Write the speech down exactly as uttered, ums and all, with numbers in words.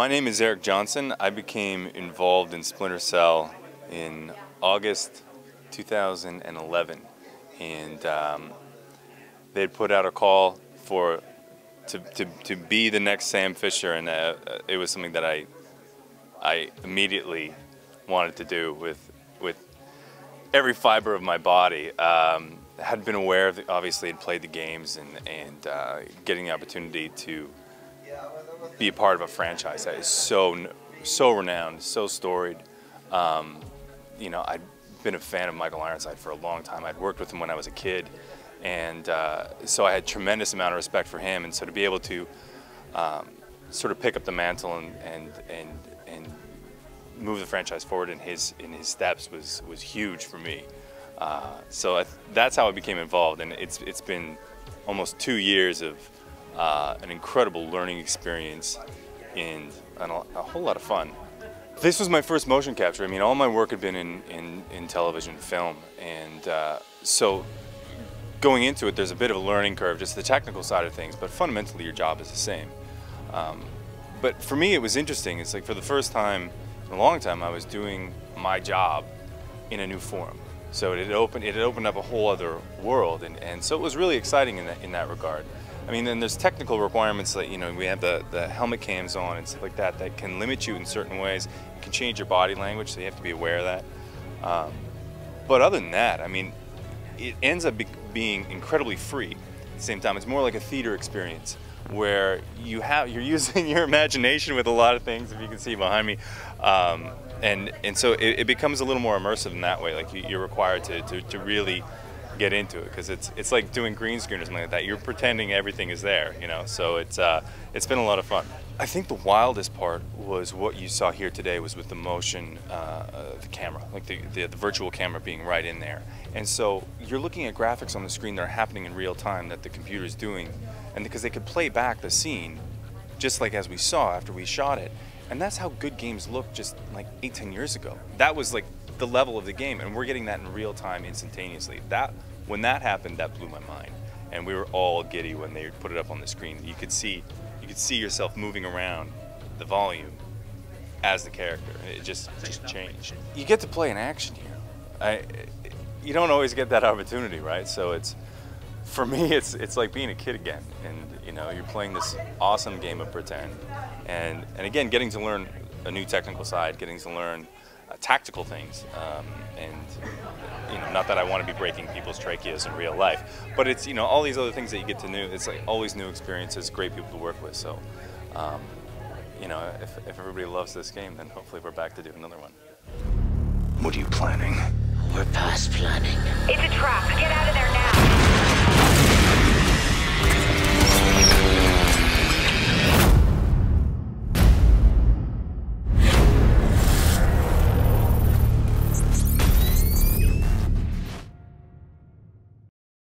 My name is Eric Johnson. I became involved in Splinter Cell in August two thousand eleven, and um, they had put out a call for to, to, to be the next Sam Fisher, and uh, it was something that I I immediately wanted to do with with every fiber of my body. Um, had been aware of the, obviously had played the games, and and uh, getting the opportunity to be a part of a franchise that is so so renowned, so storied. Um, you know, I'd been a fan of Michael Ironside for a long time. I'd worked with him when I was a kid, and uh, so I had a tremendous amount of respect for him. And so to be able to um, sort of pick up the mantle and and and and move the franchise forward in his in his steps was was huge for me. Uh, so I, that's how I became involved, and it's it's been almost two years of Uh, an incredible learning experience and, and a, a whole lot of fun. This was my first motion capture. I mean, all my work had been in, in, in television and film, and uh, so going into it there's a bit of a learning curve, just the technical side of things, but fundamentally your job is the same. Um, but for me it was interesting. It's like for the first time in a long time I was doing my job in a new form. So it had opened, it had opened up a whole other world, and, and so it was really exciting in that, in that regard. I mean, then there's technical requirements that, you know, we have the, the helmet cams on and stuff like that that can limit you in certain ways. It can change your body language, so you have to be aware of that. Um, but other than that, I mean, it ends up be being incredibly free at the same time. It's more like a theater experience where you have, you're using your imagination with a lot of things, if you can see behind me. Um, and, and so it, it becomes a little more immersive in that way. Like, you, you're required to, to, to really get into it, because it's it's like doing green screen or something like that. You're pretending everything is there, you know. So it's uh, it's been a lot of fun. I think the wildest part was what you saw here today was with the motion, uh, the camera, like the, the the virtual camera being right in there. And so you're looking at graphics on the screen that are happening in real time that the computer is doing, and because they could play back the scene, just like as we saw after we shot it. And that's how good games looked just like eight, ten years ago. That was like the level of the game, and we're getting that in real time instantaneously. That, when that happened, that blew my mind. And we were all giddy when they put it up on the screen. You could see, you could see yourself moving around the volume as the character. It just, just changed. You get to play in action here. I, you don't always get that opportunity, right? So it's, for me, it's it's like being a kid again, and you know, you're playing this awesome game of pretend, and and again, getting to learn a new technical side, getting to learn uh, tactical things, um, and you know, not that I want to be breaking people's tracheas in real life, but it's, you know, all these other things that you get to know. It's like always new experiences, great people to work with. So, um, you know, if if everybody loves this game, then hopefully we're back to do another one. What are you planning? We're past planning. It's a trap. Get out of there now.